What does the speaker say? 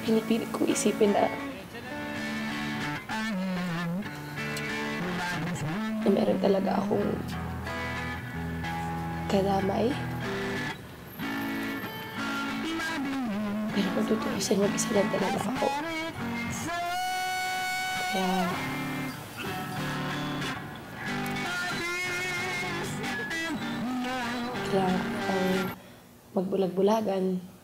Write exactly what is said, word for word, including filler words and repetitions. Pinipili ko isipin na, na meron talaga akong kadamay. Pero kung tutuusin, mag-isa lang talaga ako. Kaya... kailangan akong magbulag-bulagan.